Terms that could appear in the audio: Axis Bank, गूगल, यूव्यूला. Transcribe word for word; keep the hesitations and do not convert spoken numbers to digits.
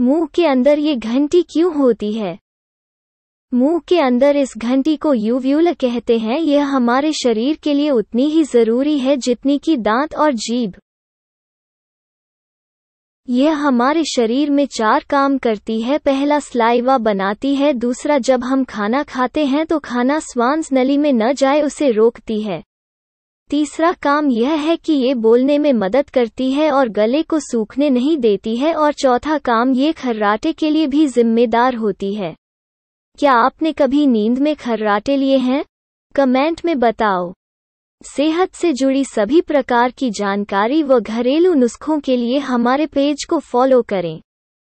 मुंह के अंदर ये घंटी क्यों होती है? मुंह के अंदर इस घंटी को यूव्यूला कहते हैं। यह हमारे शरीर के लिए उतनी ही जरूरी है जितनी कि दांत और जीभ। यह हमारे शरीर में चार काम करती है। पहला, स्लाइवा बनाती है। दूसरा, जब हम खाना खाते हैं तो खाना स्वांस नली में न जाए उसे रोकती है। तीसरा काम यह है कि ये बोलने में मदद करती है और गले को सूखने नहीं देती है। और चौथा काम, ये खर्राटे के लिए भी जिम्मेदार होती है। क्या आपने कभी नींद में खर्राटे लिए हैं? कमेंट में बताओ। सेहत से जुड़ी सभी प्रकार की जानकारी व घरेलू नुस्खों के लिए हमारे पेज को फॉलो करें।